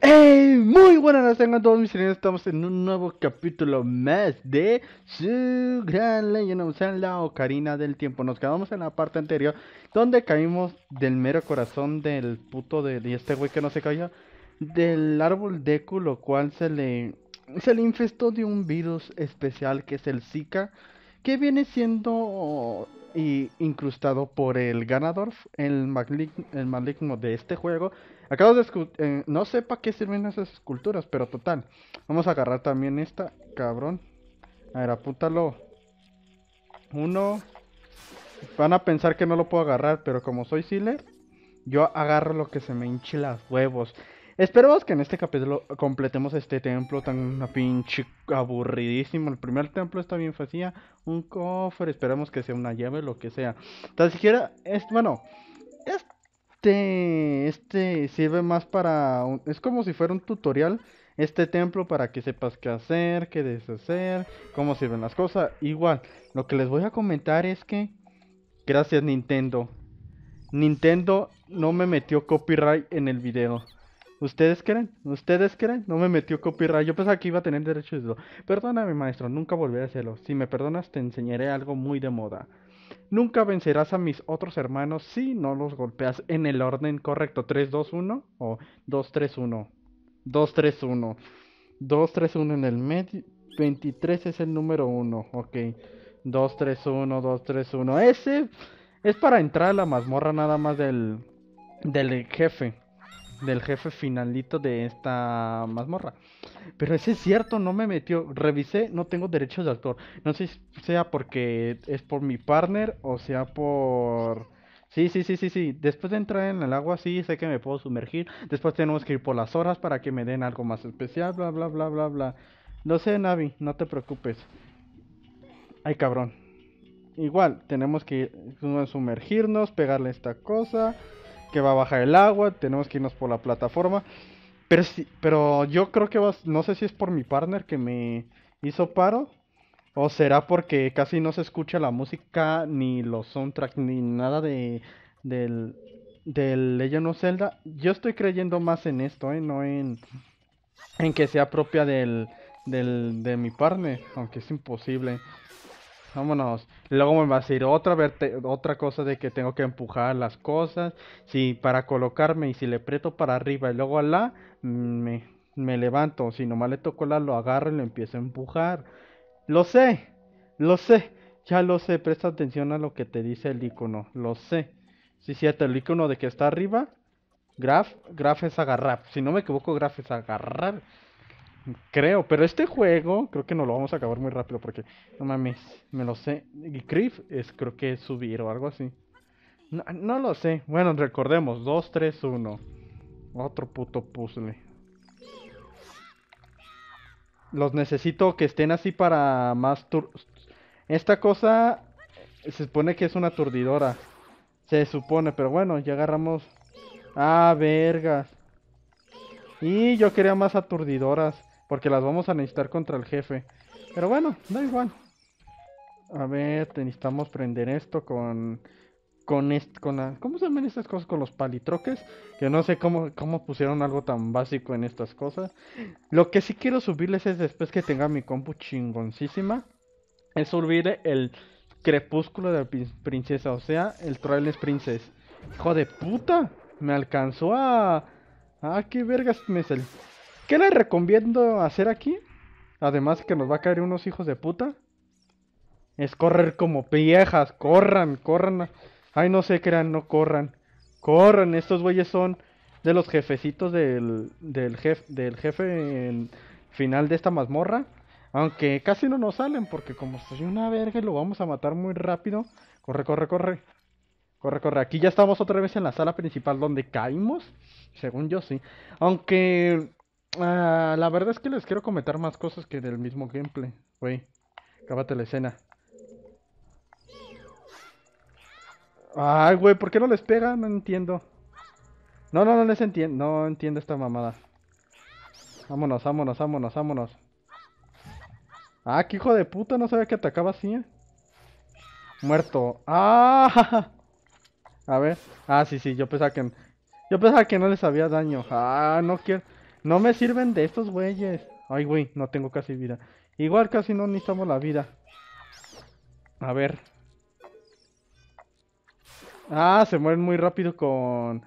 ¡Hey! Muy buenas noches a todos mis señores, estamos en un nuevo capítulo más de su gran Legend of Zelda, Ocarina del Tiempo. Nos quedamos en la parte anterior, donde caímos del mero corazón del puto de este güey que no se cayó, del árbol Deku, lo cual se le infestó de un virus especial que es el Zika, que viene siendo incrustado por el ganador, el maligno de este juego. Acabo de no sé para qué sirven esas esculturas, pero total. Vamos a agarrar también esta, cabrón. A ver, apúntalo. Uno. Van a pensar que no lo puedo agarrar, pero como soy sealer, yo agarro lo que se me hinche las huevos. Esperemos que en este capítulo completemos este templo tan una pinche aburridísimo. El primer templo está bien vacía, un cofre, esperemos que sea una llave, lo que sea. Tan siquiera, este sirve más para, es como si fuera un tutorial este templo para que sepas qué hacer, qué deshacer, cómo sirven las cosas. Igual, lo que les voy a comentar es que, gracias Nintendo, Nintendo no me metió copyright en el video. ¿Ustedes creen? No me metió copyright. Yo pensaba que iba a tener derecho a eso. Perdóname, maestro, nunca volveré a hacerlo. Si me perdonas, te enseñaré algo muy de moda. Nunca vencerás a mis otros hermanos si no los golpeas en el orden correcto. 3, 2, 1 o 2, 3, 1. 2, 3, 1. 2, 3, 1 en el medio. 23 es el número 1. Ok. 2, 3, 1, 2, 3, 1. Ese es para entrar a la mazmorra nada más del jefe. Del jefe finalito de esta mazmorra. Pero ese es cierto, no me metió. Revisé, no tengo derechos de autor. No sé si sea porque es por mi partner o sea por... Sí. Después de entrar en el agua, sí, sé que me puedo sumergir. Después tenemos que ir por las horas para que me den algo más especial, bla, bla, bla, bla, bla. Lo sé, Navi, no te preocupes. Ay, cabrón. Igual, tenemos que sumergirnos, pegarle esta cosa... que va a bajar el agua, tenemos que irnos por la plataforma. Pero sí, pero yo creo que no sé si es por mi partner que me hizo paro o será porque casi no se escucha la música ni los soundtracks ni nada del Legend of Zelda. Yo estoy creyendo más en esto, no en que sea propia de mi partner, aunque es imposible. Vámonos. Luego me va a decir otra cosa de que tengo que empujar las cosas. Sí, para colocarme. Y si le aprieto para arriba y luego a la, me levanto. Si nomás le toco la, lo agarro y lo empiezo a empujar. Lo sé. Ya lo sé. Presta atención a lo que te dice el icono. Lo sé. Sí, cierto. El icono de que está arriba. Graph es agarrar. Si no me equivoco, graph es agarrar. Creo, pero este juego creo que no lo vamos a acabar muy rápido porque no mames, me lo sé. Y Creep es creo que es subir o algo así. No lo sé. Bueno, recordemos, 2, 3, 1. Otro puto puzzle. Los necesito que estén así para más esta cosa se supone que es una aturdidora. Se supone, pero bueno, ya agarramos. Ah, vergas. Y yo quería más aturdidoras. Porque las vamos a necesitar contra el jefe. Pero bueno, da igual. A ver, necesitamos prender esto con ¿cómo se llaman estas cosas? Con los palitroques. Que no sé cómo pusieron algo tan básico en estas cosas. Lo que sí quiero subirles es después que tenga mi compu chingoncísima. Es subir el crepúsculo de la princesa. O sea, el Twilight Princess. ¡Hijo de puta! Me alcanzó a... Ah, qué vergas me salió. ¿Qué les recomiendo hacer aquí? Además que nos va a caer unos hijos de puta. Es correr como viejas. Corran. Ay, no se crean, no corran. Corran, estos güeyes son de los jefecitos del jefe final de esta mazmorra. Aunque casi no nos salen porque como soy una verga y lo vamos a matar muy rápido. Corre. Corre. Aquí ya estamos otra vez en la sala principal donde caímos. Según yo sí. Aunque... la verdad es que les quiero comentar más cosas que del mismo gameplay. Güey, cábate la escena. Ay, güey, ¿por qué no les pega? No entiendo. No les entiendo. No entiendo esta mamada. Vámonos. Ah, qué hijo de puta. No sabía que atacaba así, ¿eh? Muerto. Ah, a ver. Ah, sí, yo pensaba que no les había daño. Ah, no quiero. No me sirven de estos güeyes. Ay, güey, no tengo casi vida. Igual casi no necesitamos la vida. A ver. Ah, se mueven muy rápido con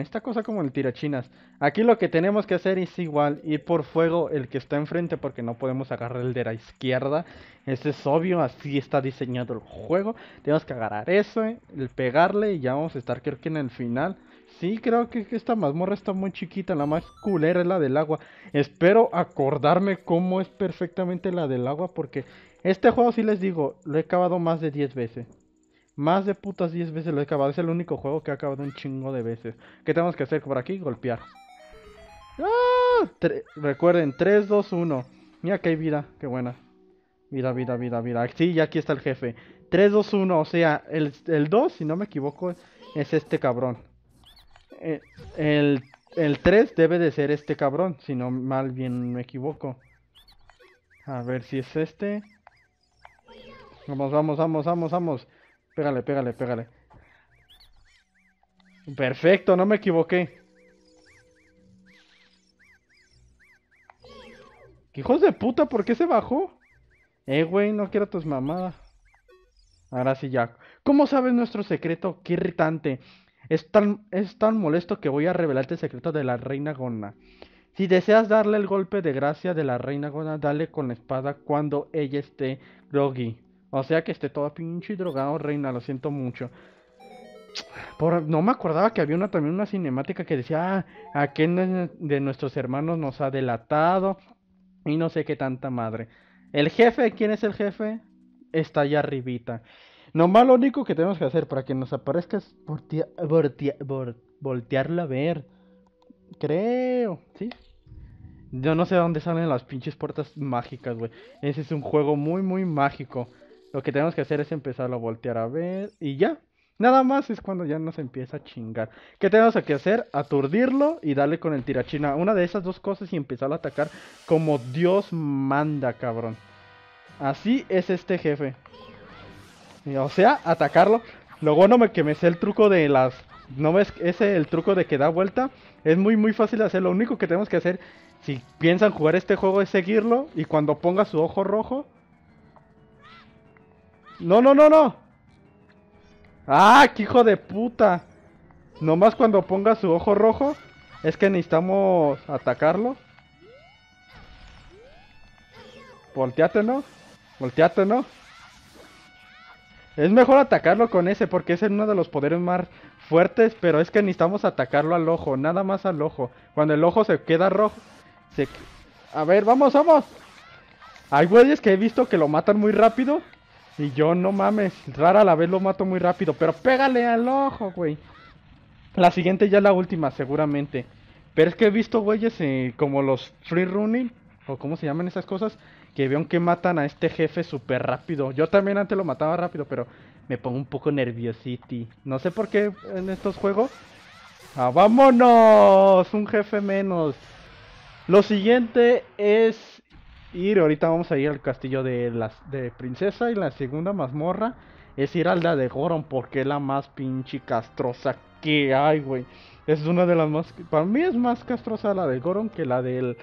esta cosa como el tirachinas. Aquí lo que tenemos que hacer es igual ir por fuego el que está enfrente, porque no podemos agarrar el de la izquierda. Eso es obvio, así está diseñado el juego. Tenemos que agarrar eso, el pegarle y ya vamos a estar, creo que en el final. Sí, creo que esta mazmorra está muy chiquita, la más culera es la del agua. Espero acordarme cómo es perfectamente la del agua, porque este juego, sí les digo, lo he acabado más de 10 veces. Más de putas 10 veces lo he acabado. Es el único juego que he acabado un chingo de veces. ¿Qué tenemos que hacer por aquí? Golpear. ¡Ah! Recuerden, 3, 2, 1. Mira que hay vida. Qué buena. Vida, vida, vida, vida. Sí, ya aquí está el jefe. 3, 2, 1. O sea, el 2, si no me equivoco, es este cabrón. El 3 debe de ser este cabrón. Si no mal bien me equivoco. A ver si es este. Vamos, vamos, vamos, vamos, vamos. Pégale, pégale, pégale. Perfecto, no me equivoqué. Hijos de puta, ¿por qué se bajó? Güey, no quiero tus mamadas. Ahora sí ya. ¿Cómo sabes nuestro secreto? Qué irritante. Es tan molesto que voy a revelarte el secreto de la reina Gona. Si deseas darle el golpe de gracia de la reina Gona, dale con la espada cuando ella esté groggy. O sea que esté toda pinche drogado, reina, lo siento mucho. No me acordaba que había también una cinemática que decía, ah, aquel de nuestros hermanos nos ha delatado y no sé qué tanta madre. El jefe, ¿quién es el jefe? Está allá arribita. Nomás lo único que tenemos que hacer para que nos aparezca es voltearla a ver. Creo, ¿sí? Yo no sé de dónde salen las pinches puertas mágicas, güey. Ese es un juego muy, muy mágico. Lo que tenemos que hacer es empezarlo a voltear a ver y ya. Nada más es cuando ya nos empieza a chingar. ¿Qué tenemos que hacer? Aturdirlo y darle con el tirachina. Una de esas dos cosas y empezarlo a atacar como Dios manda, cabrón. Así es este jefe. O sea, atacarlo. Lo bueno que me sé el truco de las... ¿No ves? Ese el truco de que da vuelta. Es muy, muy fácil de hacer. Lo único que tenemos que hacer, si piensan jugar este juego, es seguirlo. Y cuando ponga su ojo rojo... ¡No, no, no, no! ¡Ah, qué hijo de puta! Nomás cuando ponga su ojo rojo, es que necesitamos atacarlo. Volteate, ¿no? Volteate, ¿no? Es mejor atacarlo con ese, porque ese es uno de los poderes más fuertes. Pero es que necesitamos atacarlo al ojo, nada más al ojo. Cuando el ojo se queda rojo, se... A ver, vamos, vamos. Hay güeyes que he visto que lo matan muy rápido. Y yo, no mames, rara la vez lo mato muy rápido. Pero pégale al ojo, güey. La siguiente ya es la última, seguramente. Pero es que he visto, güeyes, como los free running, o cómo se llaman esas cosas, que vean que matan a este jefe súper rápido. Yo también antes lo mataba rápido, pero me pongo un poco nerviosity. No sé por qué en estos juegos. ¡Ah, vámonos! Un jefe menos. Lo siguiente es... ir, ahorita vamos a ir al castillo de princesa, y la segunda mazmorra es ir al de Goron, porque es la más pinche castrosa que hay, güey. Es una de las más, para mí es más castrosa la de Goron que la del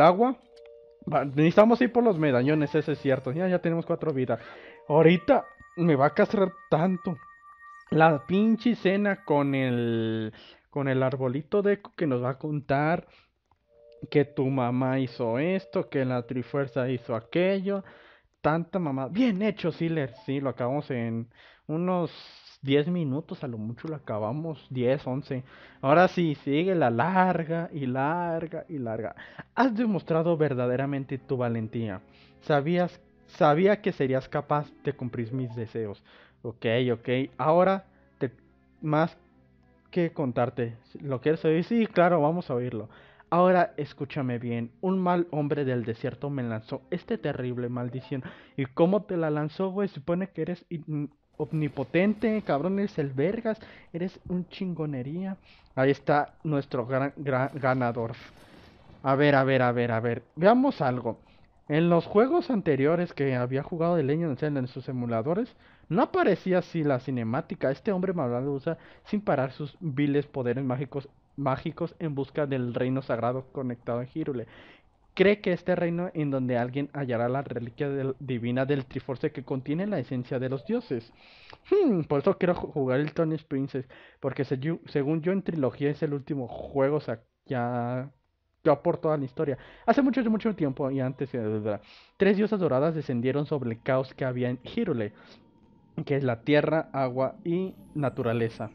agua. Necesitamos ir por los medallones, eso es cierto. Ya tenemos 4 vidas. Ahorita me va a castrar tanto la pinche cena con el arbolito Deku, que nos va a contar que tu mamá hizo esto, que la Trifuerza hizo aquello. Tanta mamá. Bien hecho, Sealer. Sí, lo acabamos en unos 10 minutos. A lo mucho lo acabamos. 10, 11. Ahora sí, sigue la larga y larga y larga. Has demostrado verdaderamente tu valentía. Sabía que serías capaz de cumplir mis deseos. Ok. Ahora, más que contarte. ¿Lo quieres oír? Sí, claro, vamos a oírlo. Ahora escúchame bien, un mal hombre del desierto me lanzó este terrible maldición. ¿Y cómo te la lanzó, güey? Supone que eres omnipotente, cabrón, eres el vergas, eres un chingonería. Ahí está nuestro gran ganador. A ver, veamos algo. En los juegos anteriores que había jugado de Legend of Zelda en sus emuladores, no aparecía así la cinemática. Este hombre malvado usa sin parar sus viles poderes mágicos mágicos en busca del reino sagrado conectado en Hyrule. Cree que este reino en donde alguien hallará la reliquia divina del Triforce que contiene la esencia de los dioses. Por eso quiero jugar el Twilight Princess, porque según yo en trilogía es el último juego, o sea, ya por toda la historia. Hace mucho, mucho tiempo y antes, tres diosas doradas descendieron sobre el caos que había en Hyrule, que es la tierra, agua y naturaleza,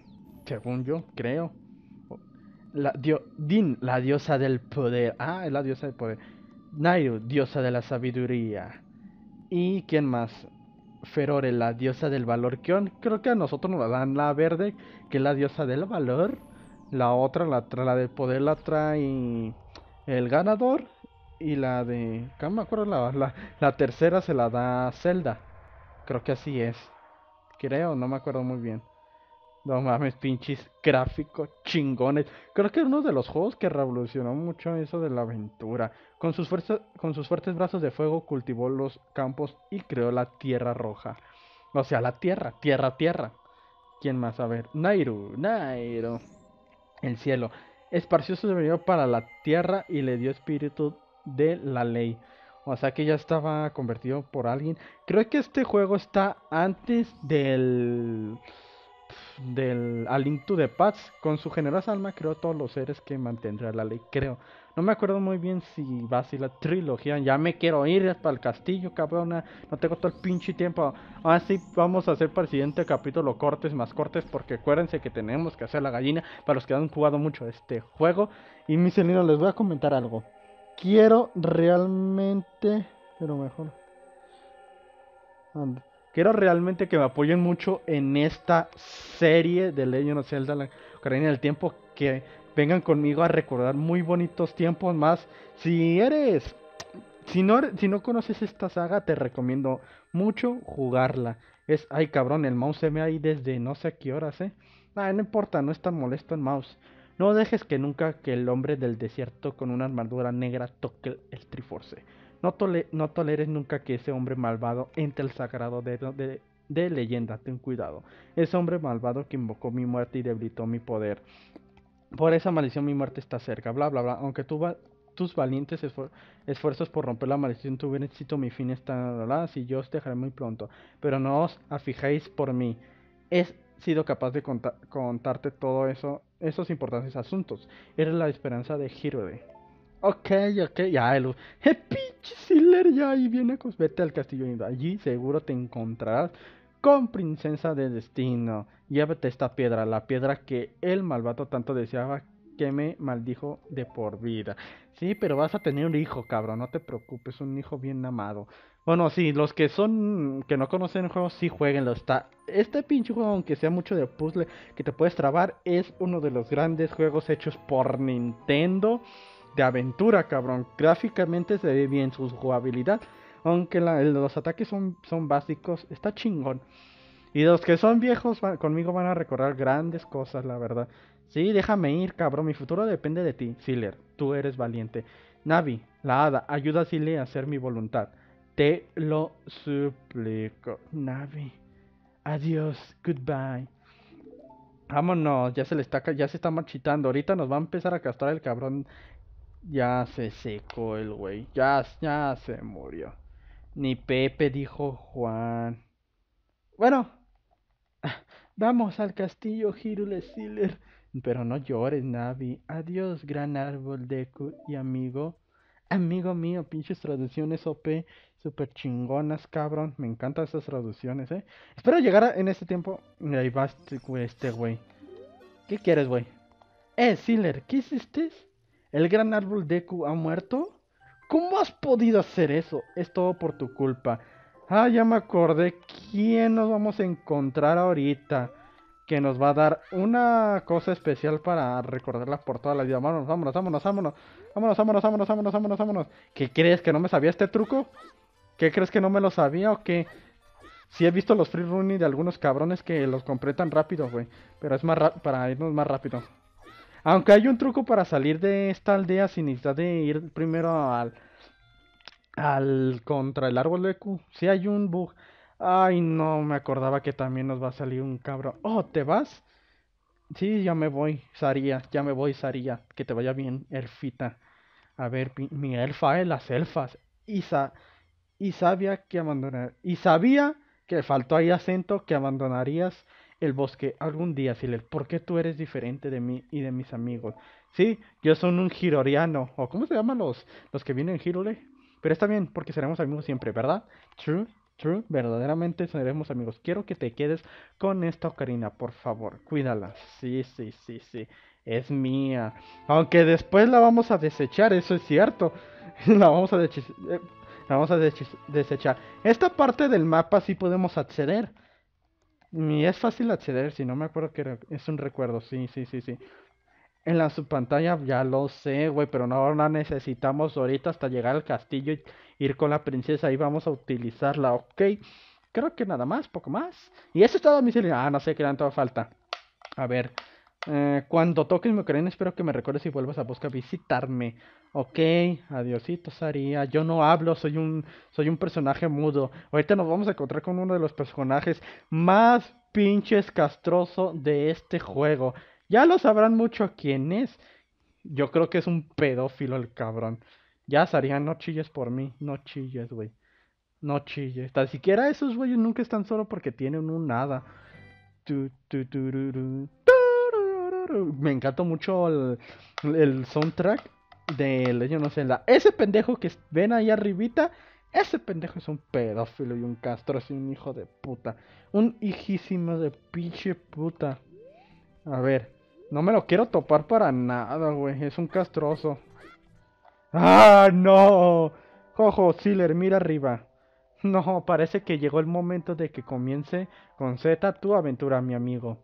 según yo, creo. Din, la diosa del poder. Ah, es la diosa del poder. Nairu, diosa de la sabiduría. ¿Y quién más? Farore, la diosa del valor. Creo que a nosotros nos dan la verde, que es la diosa del valor. La otra, la del poder, la trae el ganador. Y la de... ¿Qué me acuerdo? La tercera se la da Zelda. Creo que así es. Creo, no me acuerdo muy bien. No mames, pinches gráficos chingones. Creo que es uno de los juegos que revolucionó mucho eso de la aventura. Con sus fuertes brazos de fuego cultivó los campos y creó la tierra roja. O sea, la tierra, tierra. ¿Quién más? A ver, Nairu. El cielo. Esparció su deber para la tierra y le dio espíritu de la ley. O sea que ya estaba convertido por alguien. Creo que este juego está antes del A Link to the Past. Con su generosa alma creó todos los seres que mantendrá la ley, creo. No me acuerdo muy bien si va así la trilogía. Ya me quiero ir para el castillo, cabrona. No tengo todo el pinche tiempo. Ah, sí, vamos a hacer para el siguiente capítulo cortes, más cortes, porque acuérdense que tenemos que hacer la gallina para los que han jugado mucho este juego. Y mis amigos, les voy a comentar algo. Quiero realmente... Pero mejor... Anda. Quiero realmente que me apoyen mucho en esta serie de Legend of Zelda, la Ocarina del Tiempo. Que vengan conmigo a recordar muy bonitos tiempos más. Si no conoces esta saga, te recomiendo mucho jugarla. Ay cabrón, el mouse se me ahí desde no sé a qué horas, no importa, no es tan molesto el mouse. No dejes que nunca que el hombre del desierto con una armadura negra toque el Triforce. No toleres nunca que ese hombre malvado entre el sagrado de leyenda. Ten cuidado. Ese hombre malvado que invocó mi muerte y debilitó mi poder. Por esa maldición mi muerte está cerca. Bla, bla, bla. Aunque tus valientes esfuerzos por romper la maldición tuvieron éxito, mi fin está doloroso y yo os dejaré muy pronto. Pero no os afijéis por mí. He sido capaz de contarte todo eso, esos importantes asuntos. Eres la esperanza de Hyrule. Ok, ya, pinche Ziller, ya ahí viene, pues vete al castillo. Allí seguro te encontrarás con princesa de destino. Llévate esta piedra, la piedra que el malvado tanto deseaba, que me maldijo de por vida. Sí, pero vas a tener un hijo, cabrón, no te preocupes, un hijo bien amado. Bueno, sí, los que no conocen el juego, sí, jueguenlo. Este pinche juego, aunque sea mucho de puzzle que te puedes trabar, es uno de los grandes juegos hechos por Nintendo de aventura, cabrón. Gráficamente se ve bien, su jugabilidad, aunque los ataques son básicos, está chingón. Y los que son viejos conmigo van a recordar grandes cosas, la verdad. Sí, déjame ir, cabrón. Mi futuro depende de ti, Ziller. Tú eres valiente. Navi, la hada, ayuda a Ziller a hacer mi voluntad. Te lo suplico. Navi, adiós, goodbye. Vámonos, ya se está marchitando. Ahorita nos va a empezar a castrar el cabrón. Ya se secó el güey. Ya se murió. Ni Pepe, dijo Juan. Bueno, vamos al castillo, Hyrule Ziller. Pero no llores, Navi. Adiós, gran árbol, Deku y amigo. Amigo mío, pinches traducciones OP. Super chingonas, cabrón. Me encantan esas traducciones, Espero llegar en este tiempo. Ahí va este güey. ¿Qué quieres, güey? Ziller, ¿qué hiciste? ¿El gran árbol Deku ha muerto? ¿Cómo has podido hacer eso? Es todo por tu culpa. Ah, ya me acordé. ¿Quién nos vamos a encontrar ahorita? Que nos va a dar una cosa especial para recordarla por toda la vida. Vámonos. ¿Qué crees? ¿Que no me sabía este truco? ¿Qué crees que no me lo sabía o qué? Sí he visto los free running de algunos cabrones que los completan rápido, güey. Pero es más para irnos más rápido. Aunque hay un truco para salir de esta aldea sin necesidad de ir primero contra el árbol de Q. Sí hay un bug. Ay, no me acordaba que también nos va a salir un cabrón. Oh, ¿te vas? Sí, ya me voy, Saria, ya me voy, Saria. Que te vaya bien, elfita. A ver, mi elfa es las elfas. Y sabía que faltó ahí acento, que abandonarías el bosque algún día, Siler. ¿Por qué tú eres diferente de mí y de mis amigos? Sí, yo soy un giroriano. ¿O cómo se llaman los que vienen en Hyrule? Pero está bien, porque seremos amigos siempre, ¿verdad? True. True, verdaderamente seremos amigos. Quiero que te quedes con esta ocarina, por favor. Cuídala. Sí. Es mía. Aunque después la vamos a desechar, eso es cierto. La vamos a desechar. Esta parte del mapa sí podemos acceder. Y es fácil acceder, si no me acuerdo que era, es un recuerdo. Sí. En la subpantalla, ya lo sé, güey, pero no la necesitamos ahorita hasta llegar al castillo y ir con la princesa. Ahí vamos a utilizarla, ok. Creo que nada más, poco más. Y eso es todo, mis... Ah, no sé, que dan toda falta. A ver, cuando toques mi ocarina, espero que me recuerdes y vuelvas a buscar visitarme. Ok, adiosito, Saria. Yo no hablo, soy un personaje mudo. Ahorita nos vamos a encontrar con uno de los personajes más pinches castroso de este juego. Ya lo sabrán mucho quién es. Yo creo que es un pedófilo el cabrón. Ya, Saria, no chilles por mí. No chilles, güey. No chilles. Tan siquiera esos güeyes nunca están solo porque tienen un hada. Me encanta mucho el soundtrack de Legend of Zelda. Ese pendejo que ven ahí arribita, ese pendejo es un pedófilo y un castro, es un hijo de puta. Un hijísimo de pinche puta. A ver, no me lo quiero topar para nada, güey. Es un castroso. ¡Ah, no! Jojo, Siler, mira arriba. No, parece que llegó el momento de que comience con Z tu aventura, mi amigo.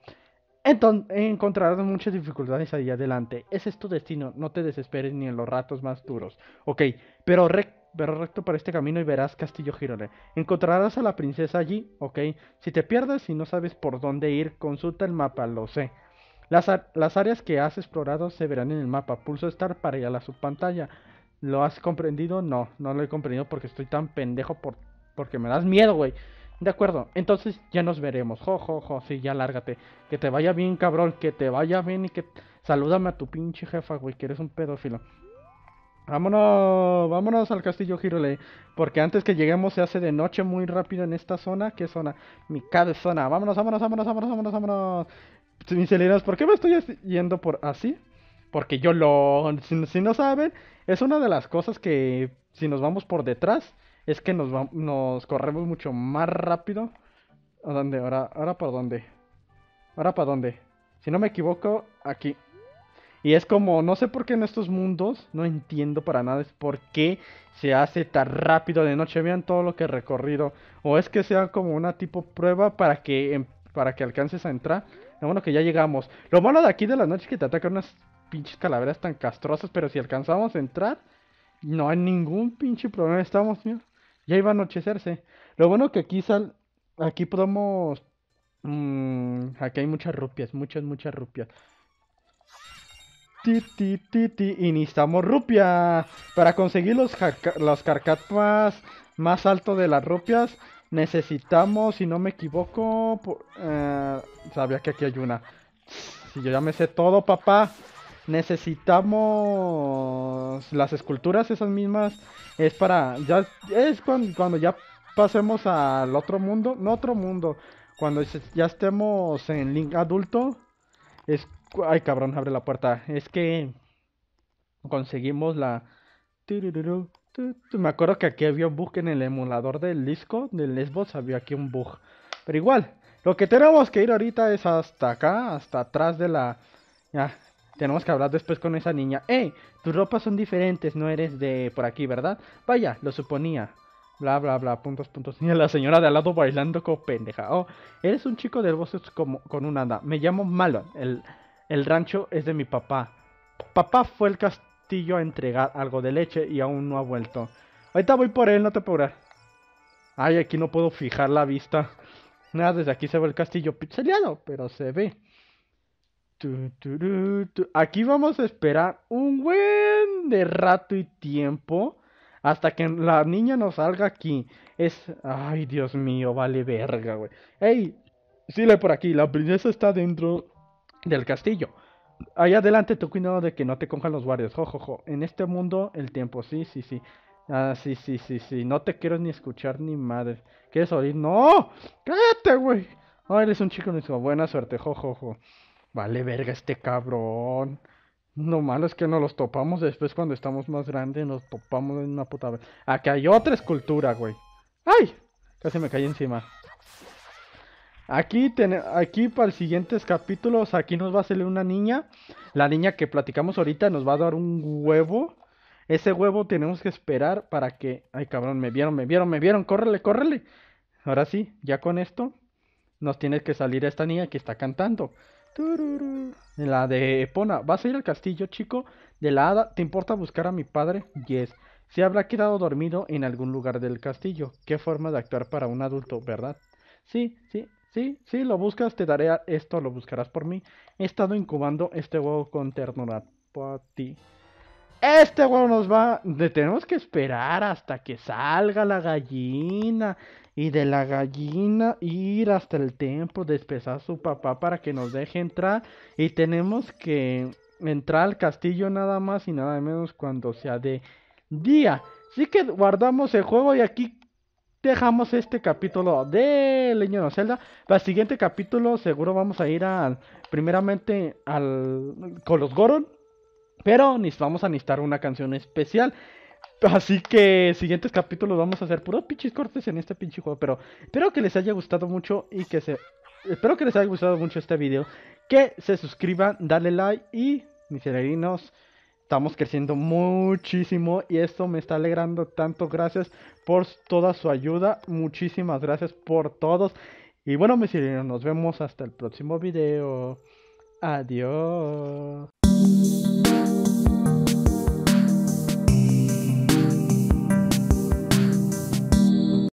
Entonces, encontrarás muchas dificultades ahí adelante. Ese es tu destino, no te desesperes ni en los ratos más duros. Ok, pero recto para este camino y verás Castillo Girone. Encontrarás a la princesa allí, ok. Si te pierdes y no sabes por dónde ir, consulta el mapa, lo sé. Las áreas que has explorado se verán en el mapa. Pulso Start para ir a la subpantalla. ¿Lo has comprendido? No, no lo he comprendido porque estoy tan pendejo porque me das miedo, güey. De acuerdo, entonces ya nos veremos. Jo, sí, ya lárgate. Que te vaya bien, cabrón, que te vaya bien y que... Salúdame a tu pinche jefa, güey, que eres un pedófilo. Vámonos, vámonos al castillo Hyrule. Porque antes que lleguemos se hace de noche muy rápido en esta zona. ¿Qué zona? Mitad de zona. Vámonos. Mis heleras, ¿por qué me estoy yendo por así? Porque yo lo... Si no saben, es una de las cosas que si nos vamos por detrás, es que nos corremos mucho más rápido. ¿A dónde? ¿Ahora para dónde? ¿Ahora para dónde? Si no me equivoco, aquí. Y es como, no sé por qué en estos mundos, no entiendo para nada, es por qué se hace tan rápido de noche. Vean todo lo que he recorrido. O es que sea como una tipo prueba para que alcances a entrar. Bueno, que ya llegamos. Lo malo de aquí de la noche es que te atacan unas pinches calaveras tan castrosas. Pero si alcanzamos a entrar, no hay ningún pinche problema. Estamos, mira, ya iba a anochecerse. Lo bueno que aquí aquí podemos... aquí hay muchas rupias, muchas rupias. Y necesitamos rupias. Para conseguir las carcapas más alto de las rupias, necesitamos, si no me equivoco, sabía que aquí hay una. Si yo ya me sé todo, papá. Necesitamos las esculturas, esas mismas. Es para... ya es cuando ya pasemos al otro mundo. No otro mundo. Cuando ya estemos en Link adulto. Es... Ay, cabrón, abre la puerta. Es que conseguimos la... Me acuerdo que aquí había un bug en el emulador del disco, del Xbox, había aquí un bug. Pero igual, lo que tenemos que ir ahorita es hasta acá, hasta atrás de la... Ya, tenemos que hablar después con esa niña. ¡Ey! Tus ropas son diferentes, no eres de por aquí, ¿verdad? Vaya, lo suponía. Bla, bla, bla, puntos. Y la señora de al lado bailando como pendeja. Oh, eres un chico del bosque con un hada. Me llamo Malon, el rancho es de mi papá. Papá fue el castillo a entregar algo de leche y aún no ha vuelto. Ahorita voy por él, no te apures. Ay, aquí no puedo fijar la vista. Nada, desde aquí se ve el castillo pixeleado, pero se ve. Aquí vamos a esperar un buen de rato y tiempo hasta que la niña nos salga aquí. Ay, Dios mío, vale verga, güey. Ey, síle por aquí, la princesa está dentro... del castillo. Ahí adelante, ten cuidado de que no te cojan los guardias. Jojojo. En este mundo, el tiempo. Sí. Ah, sí. No te quiero ni escuchar ni madre. ¿Quieres oír? ¡No! ¡Cállate, güey! Oh, eres un chico, no. Buena suerte, jojojo. Vale, verga, este cabrón. Lo malo es que nos los topamos después cuando estamos más grandes. Nos topamos en una puta... Acá hay otra escultura, güey. ¡Ay! Casi me caí encima. Aquí para los siguientes capítulos, aquí nos va a salir una niña. La niña que platicamos ahorita nos va a dar un huevo. Ese huevo tenemos que esperar para que... Ay, cabrón, me vieron. Córrele. Ahora sí, ya con esto nos tiene que salir esta niña que está cantando. La de Epona. ¿Vas a ir al castillo, chico? De la hada. ¿Te importa buscar a mi padre? Yes. Se habrá quedado dormido en algún lugar del castillo. Qué forma de actuar para un adulto, ¿verdad? Sí, lo buscas, te daré esto, lo buscarás por mí. He estado incubando este huevo con ternura para ti. Este huevo nos va... Tenemos que esperar hasta que salga la gallina. Y de la gallina ir hasta el templo, despesar a su papá para que nos deje entrar. Y tenemos que entrar al castillo nada más y nada menos cuando sea de día. Así que guardamos el juego y aquí dejamos este capítulo de Legend of Zelda. Para el siguiente capítulo seguro vamos a ir con los Goron. Pero vamos a necesitar una canción especial. Así que siguientes capítulos vamos a hacer puros pinches cortes en este pinche juego. Pero espero que les haya gustado mucho espero que les haya gustado mucho este video. Que se suscriban, dale like y mis hermaninos, estamos creciendo muchísimo y esto me está alegrando tanto. Gracias por toda su ayuda. Muchísimas gracias por todos. Y bueno, mis hermaninos, nos vemos hasta el próximo video. Adiós.